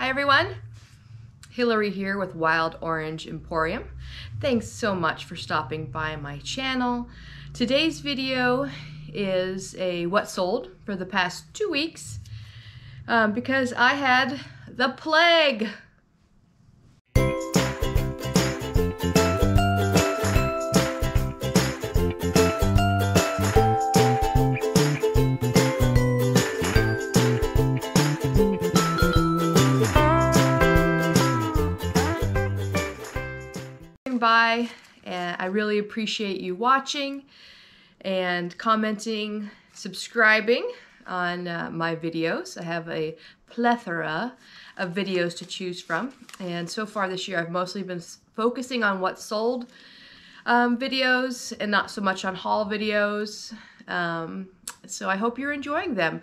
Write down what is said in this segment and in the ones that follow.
Hi everyone, Hillary here with Wild Orange Emporium. Thanks so much for stopping by my channel. Today's video is a what sold for the past 2 weeks because I had the plague. By, and I really appreciate you watching and commenting, subscribing on my videos. I have a plethora of videos to choose from, and so far this year I've mostly been focusing on what sold videos and not so much on haul videos, so I hope you're enjoying them.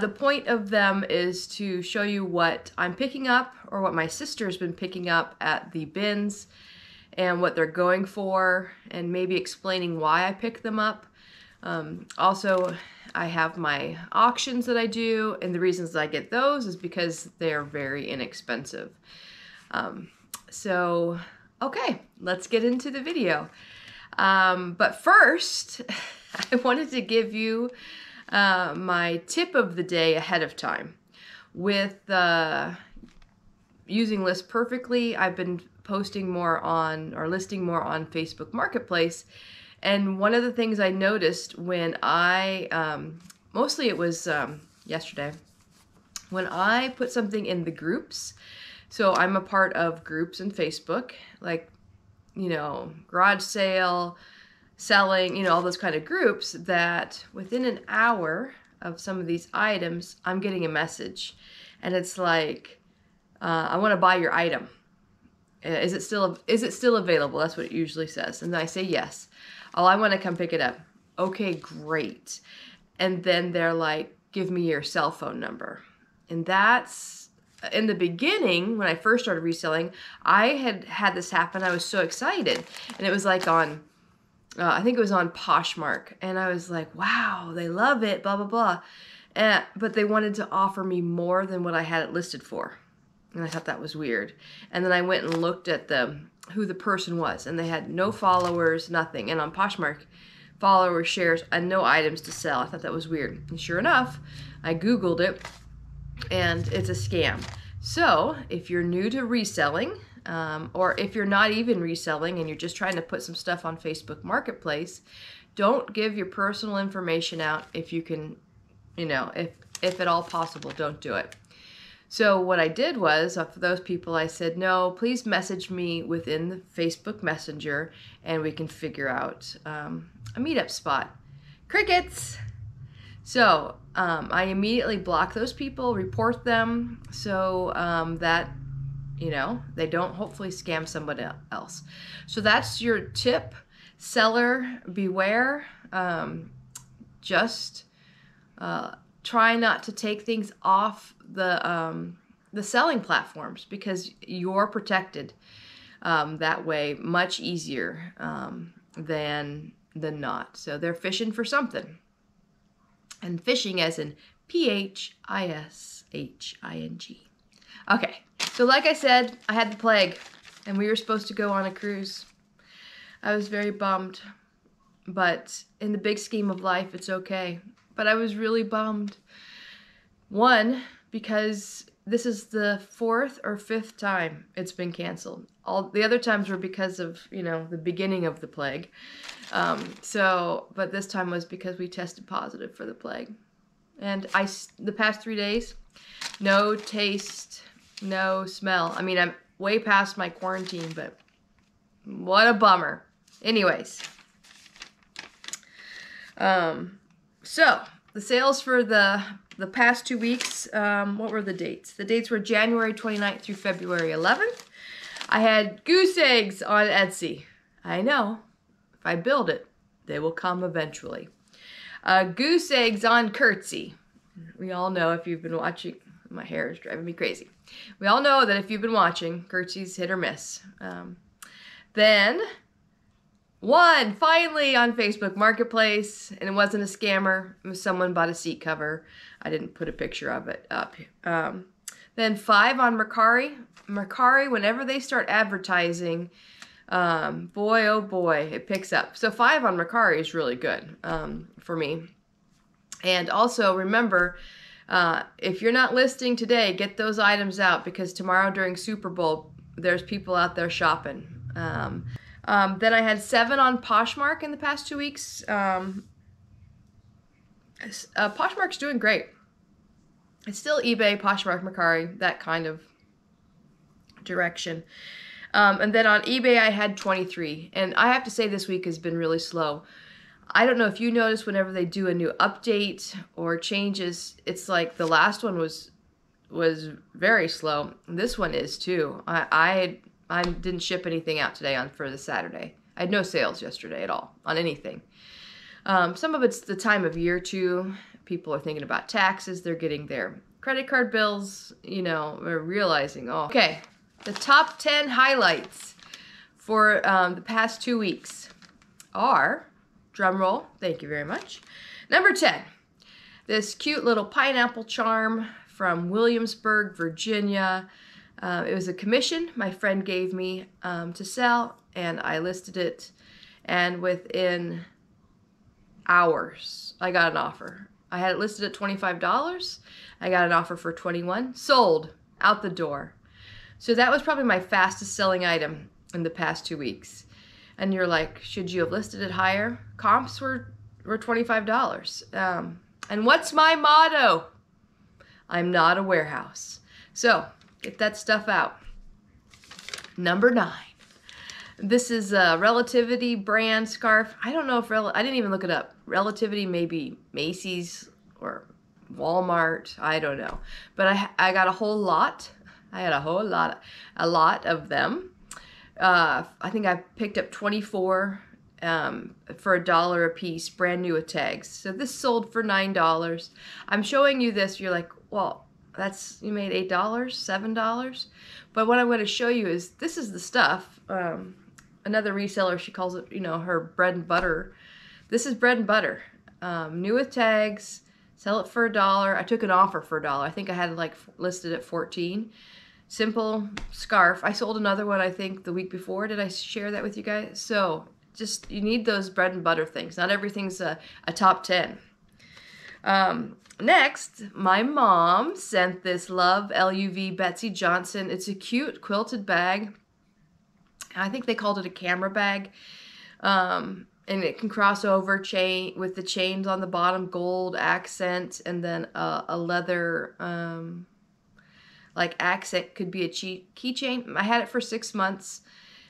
The point of them is to show you what I'm picking up or what my sister's been picking up at the bins and what they're going for, and maybe explaining why I pick them up. Also, I have my auctions that I do, and the reasons that I get those is because they're very inexpensive. Okay, let's get into the video. But first, I wanted to give you my tip of the day ahead of time. With using List Perfectly, I've been posting more on, or listing more on Facebook Marketplace. And one of the things I noticed when I, mostly it was yesterday, when I put something in the groups, so I'm a part of groups in Facebook, like, you know, garage sale, selling, you know, all those kind of groups, that within an hour of some of these items, I'm getting a message. And it's like, I want to buy your item. Is it still available? That's what it usually says. And then I say yes. Oh, I want to come pick it up. Okay, great. And then they're like, give me your cell phone number. And that's, in the beginning, when I first started reselling, I had had this happen. I was so excited. And it was like on, I think it was on Poshmark. And I was like, wow, they love it, blah, blah, blah. But they wanted to offer me more than what I had it listed for. And I thought that was weird. And then I went and looked at who the person was, and they had no followers, nothing. And on Poshmark, followers, shares, and no items to sell. I thought that was weird. And sure enough, I Googled it, and it's a scam. So if you're new to reselling, or if you're not even reselling and you're just trying to put some stuff on Facebook Marketplace, don't give your personal information out if you can, you know, if at all possible, don't do it. So what I did was, for those people, I said, no, please message me within the Facebook Messenger and we can figure out a meetup spot. Crickets! So I immediately block those people, report them, so that, you know, they don't hopefully scam somebody else. So that's your tip. Seller, beware. Try not to take things off the selling platforms, because you're protected that way much easier than not. So they're fishing for something, and fishing as in phishing. Okay, so like I said, I had the plague, and we were supposed to go on a cruise. I was very bummed, but in the big scheme of life, it's okay. But I was really bummed. One, because this is the 4th or 5th time it's been canceled. All the other times were because of, you know, the beginning of the plague. But this time was because we tested positive for the plague. And the past 3 days, no taste, no smell. I mean, I'm way past my quarantine, but what a bummer. Anyways. So, the sales for the past 2 weeks, what were the dates? The dates were January 29th through February 11th. I had goose eggs on Etsy. I know, if I build it, they will come eventually. Goose eggs on Curtsy. We all know, if you've been watching, my hair is driving me crazy. We all know that if you've been watching, Curtsy's hit or miss. Then, one, finally, on Facebook Marketplace, and it wasn't a scammer. It was someone bought a seat cover. I didn't put a picture of it up. Then 5 on Mercari. Mercari, whenever they start advertising, boy, oh boy, it picks up. So 5 on Mercari is really good for me. And also remember, if you're not listing today, get those items out, because tomorrow during Super Bowl, there's people out there shopping. Then I had 7 on Poshmark in the past 2 weeks. Poshmark's doing great. It's still eBay, Poshmark, Mercari, that kind of direction. And then on eBay, I had 23. And I have to say this week has been really slow. I don't know if you notice, whenever they do a new update or changes, it's like the last one was very slow. This one is too. I didn't ship anything out today for the Saturday. I had no sales yesterday at all on anything. Some of it's the time of year too. People are thinking about taxes. They're getting their credit card bills, you know, they're realizing, oh. Okay, the top 10 highlights for the past 2 weeks are, drum roll, thank you very much. Number 10, this cute little pineapple charm from Williamsburg, Virginia. It was a commission my friend gave me to sell, and I listed it, and within hours, I got an offer. I had it listed at $25. I got an offer for $21. Sold. Out the door. So that was probably my fastest selling item in the past 2 weeks. And you're like, should you have listed it higher? Comps were $25. And what's my motto? I'm not a warehouse. So get that stuff out. Number 9. This is a Relativity brand scarf. I don't know if, I didn't even look it up. Relativity, maybe Macy's or Walmart, I don't know. But I got a whole lot. I had a lot of them. I think I picked up 24 for $1 a piece, brand new with tags. So this sold for $9. I'm showing you this, you're like, well, that's, you made $8, $7. But what I'm going to show you is, this is the stuff, another reseller, she calls it, you know, her bread and butter. This is bread and butter. New with tags, sell it for $1. I took an offer for $1. I think I had like listed at 14. Simple scarf. I sold another one, I think, the week before. Did I share that with you guys? So just, you need those bread and butter things. Not everything's a top 10. Next, my mom sent this Love LUV Betsey Johnson. It's a cute quilted bag. I think they called it a camera bag, and it can cross over chain with the chains on the bottom, gold accent, and then a leather like accent, could be a keychain. I had it for 6 months,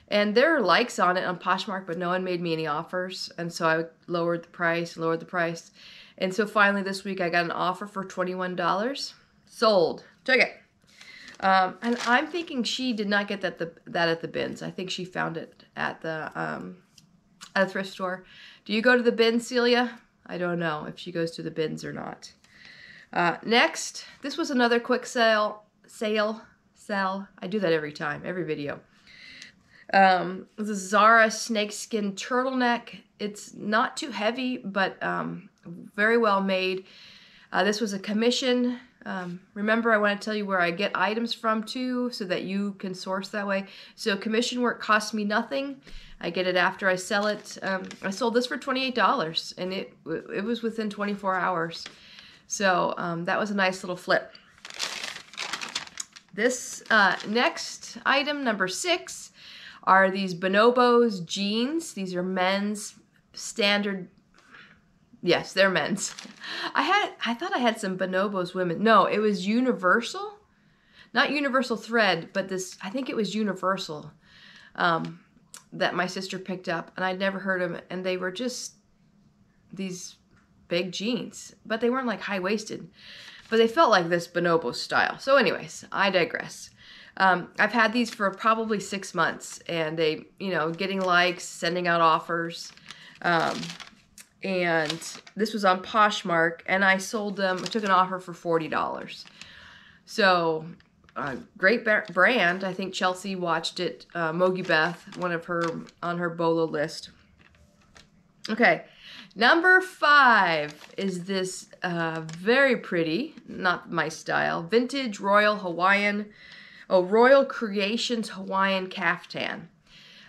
and there are likes on it on Poshmark, but no one made me any offers, and so I lowered the price, and so finally this week I got an offer for $21. Sold. Took it. And I'm thinking she did not get that at the bins. I think she found it at a thrift store. Do you go to the bins, Celia? I don't know if she goes to the bins or not. Next, this was another quick sell. I do that every time, every video. This is Zara snakeskin turtleneck. It's not too heavy, but very well made. This was a commission. Remember, I want to tell you where I get items from too, so that you can source that way. So commission work costs me nothing. I get it after I sell it. I sold this for $28, and it was within 24 hours. So that was a nice little flip. This next item, number 6, are these Bonobos jeans. These are men's standard. Yes, they're men's. I thought I had some Bonobos women. No, it was Universal. Not Universal Thread, but this, I think it was Universal that my sister picked up, and I'd never heard of them, and they were just these big jeans, but they weren't like high-waisted, but they felt like this Bonobo style. So anyways, I digress. I've had these for probably 6 months, and they, you know, getting likes, sending out offers, and this was on Poshmark, and I sold them. I took an offer for $40. So great brand. I think Chelsea watched it, Mogi Beth, one of her, on her BOLO list. Okay, Number 5 is this very pretty, not my style, vintage Royal Creations Hawaiian caftan.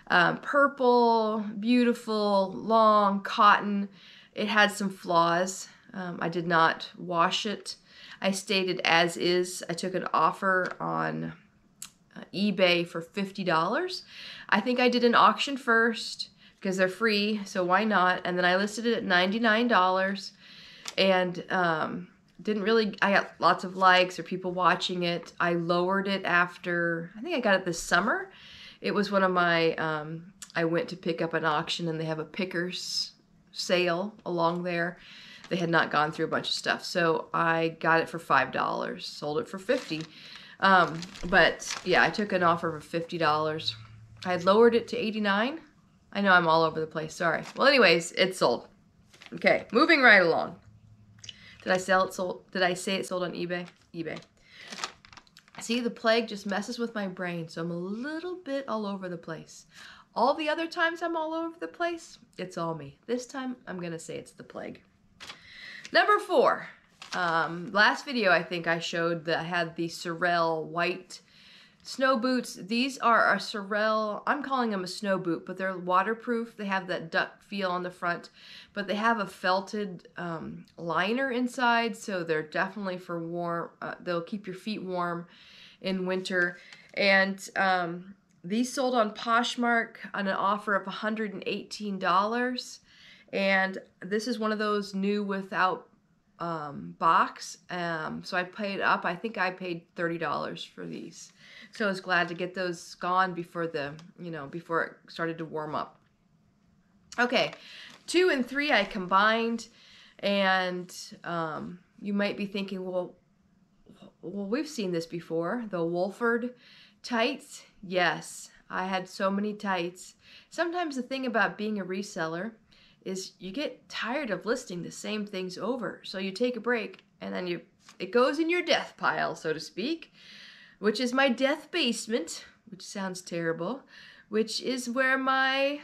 Purple, beautiful, long, cotton. It had some flaws. I did not wash it. I stayed it as is. I took an offer on eBay for $50. I think I did an auction first because they're free, so why not? And then I listed it at $99 and didn't really, I got lots of likes or people watching it. I lowered it after, I think I got it this summer. It was one of my, I went to pick up an auction and they have a picker's sale along there. They had not gone through a bunch of stuff. So I got it for $5, sold it for $50. But yeah, I took an offer of $50. I had lowered it to $89. I know I'm all over the place, sorry. Well, anyways, it sold. Okay, moving right along. Did I sell it sold? Did I say it sold on eBay? eBay. See, the plague just messes with my brain, so I'm a little bit all over the place. All the other times I'm all over the place, it's all me. This time, I'm gonna say it's the plague. Number 4. Last video, I think I showed that I had the Sorel white snow boots. These are a Sorel, I'm calling them a snow boot, but they're waterproof. They have that duck feel on the front, but they have a felted liner inside, so they're definitely for warm. They'll keep your feet warm in winter. And these sold on Poshmark on an offer of $118. And this is one of those new without box, so I paid up. I think I paid $30 for these, so I was glad to get those gone before the, you know, before it started to warm up. Okay, 2 and 3 I combined, and you might be thinking, well, we've seen this before. The Wolford tights. Yes, I had so many tights. Sometimes the thing about being a reseller is you get tired of listing the same things over. So you take a break and then it goes in your death pile, so to speak, which is my death basement, which sounds terrible, which is where my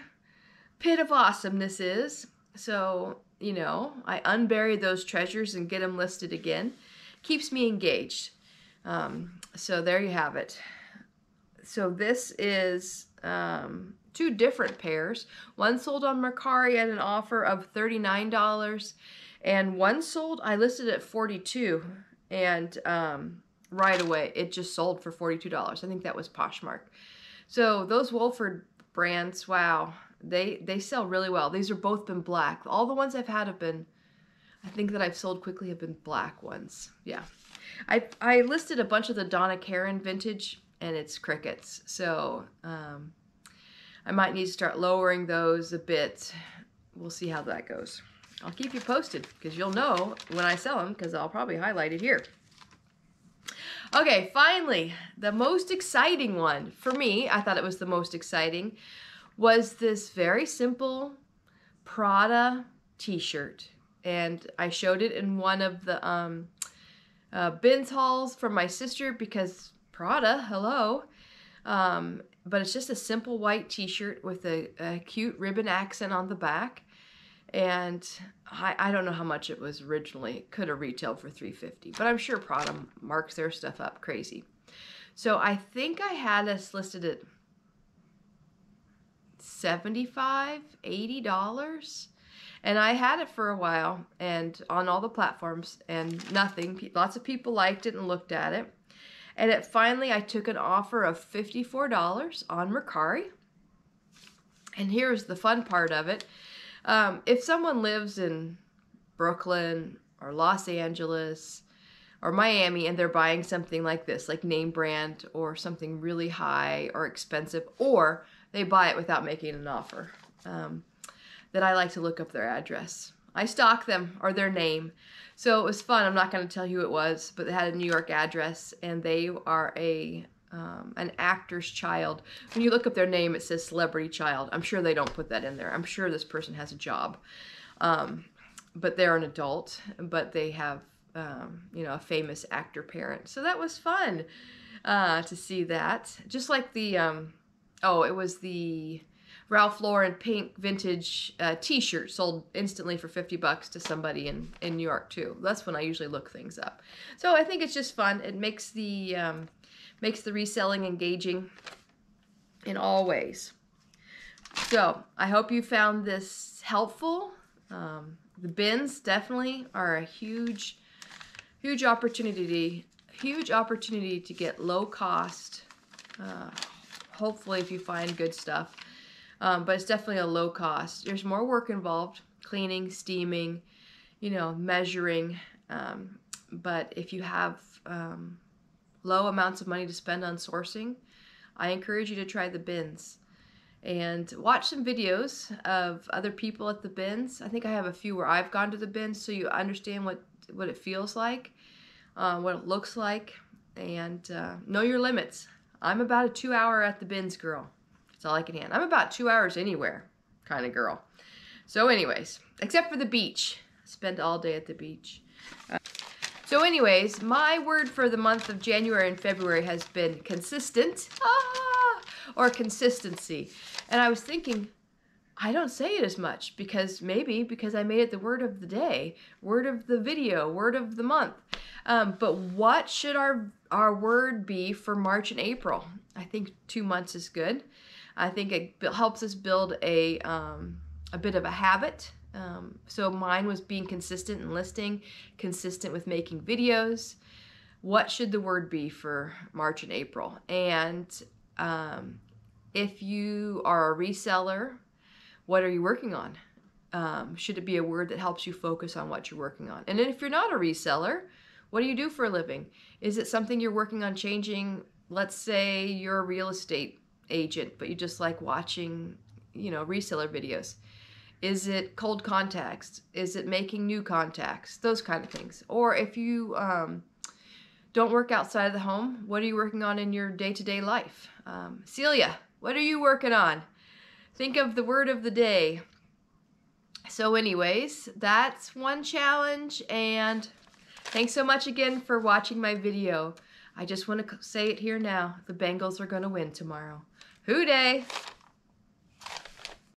pit of awesomeness is. So, you know, I unbury those treasures and get them listed again. Keeps me engaged. So there you have it. So this is, two different pairs. One sold on Mercari at an offer of $39, and one sold, I listed at $42, and right away it just sold for $42. I think that was Poshmark. So those Wolford brands, wow, they sell really well. These are both in black. All the ones I've had have been, I think that I've sold quickly have been black ones. Yeah, I listed a bunch of the Donna Karan vintage, and it's crickets. So I might need to start lowering those a bit. We'll see how that goes. I'll keep you posted because you'll know when I sell them because I'll probably highlight it here. Okay, finally, the most exciting one for me, I thought it was the most exciting, was this very simple Prada t-shirt. And I showed it in one of the bins hauls from my sister because Prada, hello. But it's just a simple white t-shirt with a cute ribbon accent on the back. And I don't know how much it was originally. It could have retailed for $350, but I'm sure Prada marks their stuff up crazy. So I think I had this listed at $75, $80. And I had it for a while and on all the platforms and nothing. Lots of people liked it and looked at it. And it finally, I took an offer of $54 on Mercari. And here's the fun part of it. If someone lives in Brooklyn or Los Angeles or Miami and they're buying something like this, like name brand or something really high or expensive, or they buy it without making an offer, then I like to look up their address. I stalk them or their name. So it was fun. I'm not going to tell you who it was, but they had a New York address, and they are a an actor's child. When you look up their name, it says celebrity child. I'm sure they don't put that in there. I'm sure this person has a job, but they're an adult, but they have you know, a famous actor parent. So that was fun to see that. Just like the oh, it was the Ralph Lauren pink vintage t-shirt sold instantly for $50 to somebody in New York too. That's when I usually look things up. So I think it's just fun. It makes the reselling engaging in all ways. So I hope you found this helpful. The bins definitely are a huge opportunity to get low cost. Hopefully if you find good stuff, but it's definitely a low cost. There's more work involved, cleaning, steaming, you know, measuring. But if you have low amounts of money to spend on sourcing, I encourage you to try the bins and watch some videos of other people at the bins. I think I have a few where I've gone to the bins, so you understand what it feels like, what it looks like, and know your limits. I'm about a 2-hour at the bins girl. That's all I can handle. I'm about 2 hours anywhere kind of girl. So anyways, except for the beach. I spend all day at the beach. So anyways, my word for the month of January and February has been consistent. Or consistency. And I was thinking, I don't say it as much because maybe because I made it the word of the day, word of the video, word of the month. But what should our word be for March and April? I think 2 months is good. I think it helps us build a bit of a habit. So mine was being consistent in listing, consistent with making videos. What should the word be for March and April? And if you are a reseller, what are you working on? Should it be a word that helps you focus on what you're working on? And then if you're not a reseller, what do you do for a living? Is it something you're working on changing? Let's say you're a real estate agent, but you just like watching, you know, reseller videos. Is it cold contacts? Is it making new contacts? Those kind of things. Or if you don't work outside of the home, what are you working on in your day-to-day life? Celia, what are you working on? Think of the word of the day. So anyways, that's one challenge, and thanks so much again for watching my video. I just want to say it here now. The Bengals are going to win tomorrow. Hoo day!